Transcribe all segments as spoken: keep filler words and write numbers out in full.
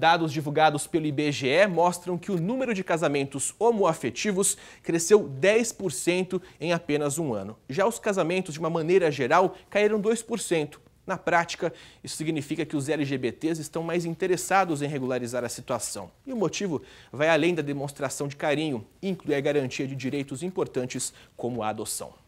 Dados divulgados pelo I B G E mostram que o número de casamentos homoafetivos cresceu dez por cento em apenas um ano. Já os casamentos, de uma maneira geral, caíram dois por cento. Na prática, isso significa que os L G B Ts estão mais interessados em regularizar a situação. E o motivo vai além da demonstração de carinho e inclui a garantia de direitos importantes como a adoção.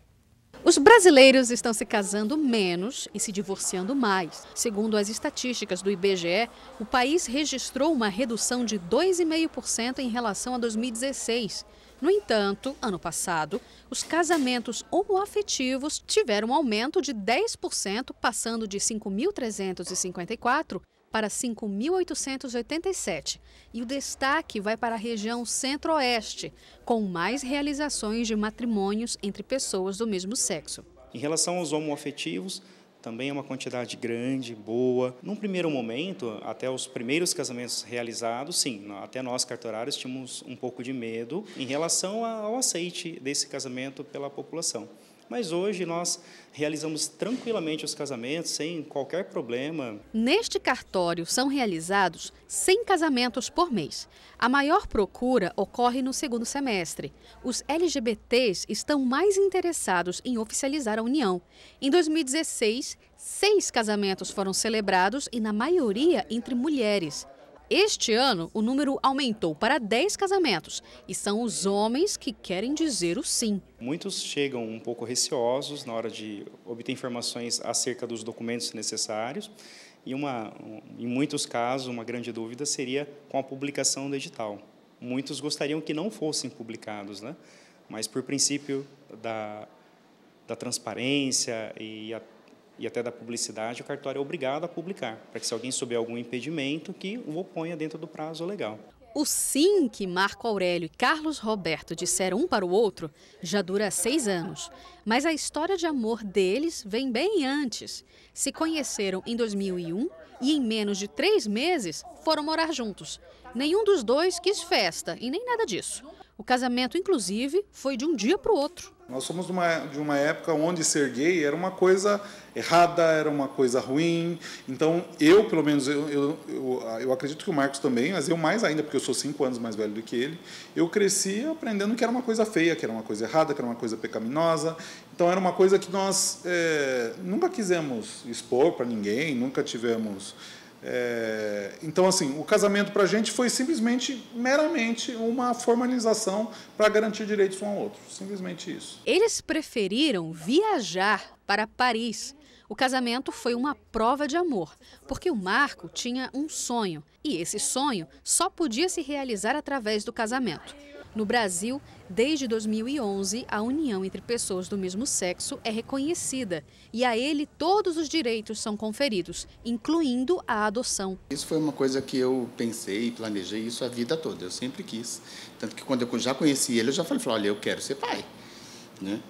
Os brasileiros estão se casando menos e se divorciando mais. Segundo as estatísticas do I B G E, o país registrou uma redução de dois vírgula cinco por cento em relação a dois mil e dezesseis. No entanto, ano passado, os casamentos homoafetivos tiveram um aumento de dez por cento, passando de cinco mil trezentos e cinquenta e quatro para cinco mil oitocentos e oitenta e sete. E o destaque vai para a região centro-oeste, com mais realizações de matrimônios entre pessoas do mesmo sexo. Em relação aos homoafetivos, também é uma quantidade grande, boa. Num primeiro momento, até os primeiros casamentos realizados, sim, até nós cartorários tínhamos um pouco de medo em relação ao aceite desse casamento pela população. Mas hoje nós realizamos tranquilamente os casamentos, sem qualquer problema. Neste cartório são realizados cem casamentos por mês. A maior procura ocorre no segundo semestre. Os L G B Ts estão mais interessados em oficializar a união. Em dois mil e dezesseis, seis casamentos foram celebrados e, na maioria, entre mulheres. Este ano, o número aumentou para dez casamentos e são os homens que querem dizer o sim. Muitos chegam um pouco receosos na hora de obter informações acerca dos documentos necessários e, uma, em muitos casos, uma grande dúvida seria com a publicação do edital. Muitos gostariam que não fossem publicados, né? Mas por princípio da, da transparência e a e até da publicidade, o cartório é obrigado a publicar, para que se alguém souber algum impedimento, que o oponha dentro do prazo legal. O sim que Marco Aurélio e Carlos Roberto disseram um para o outro já dura seis anos. Mas a história de amor deles vem bem antes. Se conheceram em dois mil e um e em menos de três meses foram morar juntos. Nenhum dos dois quis festa e nem nada disso. O casamento, inclusive, foi de um dia para o outro. Nós somos de uma, de uma época onde ser gay era uma coisa errada, era uma coisa ruim. Então, eu, pelo menos, eu, eu, eu, eu acredito que o Marcos também, mas eu mais ainda, porque eu sou cinco anos mais velho do que ele, eu cresci aprendendo que era uma coisa feia, que era uma coisa errada, que era uma coisa pecaminosa. Então, era uma coisa que nós é, nunca quisemos expor para ninguém, nunca tivemos... É, então, assim, o casamento para a gente foi simplesmente, meramente, uma formalização para garantir direitos um ao outro. Simplesmente isso. Eles preferiram viajar para Paris. O casamento foi uma prova de amor, porque o Marco tinha um sonho. E esse sonho só podia se realizar através do casamento. No Brasil, desde dois mil e onze, a união entre pessoas do mesmo sexo é reconhecida e a ele todos os direitos são conferidos, incluindo a adoção. Isso foi uma coisa que eu pensei e planejei isso a vida toda, eu sempre quis. Tanto que quando eu já conheci ele, eu já falei, olha, eu quero ser pai. Né?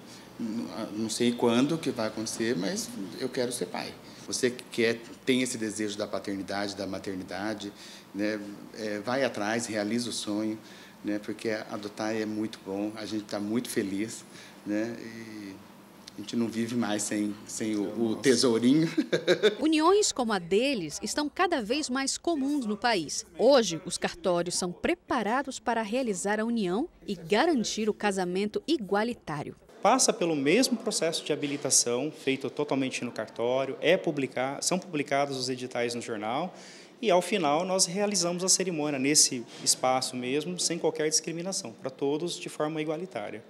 Não sei quando que vai acontecer, mas eu quero ser pai. Você que quer, tem esse desejo da paternidade, da maternidade, né? É, vai atrás, realiza o sonho. Né, porque adotar é muito bom, a gente está muito feliz, né, e a gente não vive mais sem, sem o, o tesourinho. Uniões como a deles estão cada vez mais comuns no país. Hoje, os cartórios são preparados para realizar a união e garantir o casamento igualitário. Passa pelo mesmo processo de habilitação, feito totalmente no cartório, é publicar, são publicados os editais no jornal e, ao final, nós realizamos a cerimônia nesse espaço mesmo, sem qualquer discriminação, para todos de forma igualitária.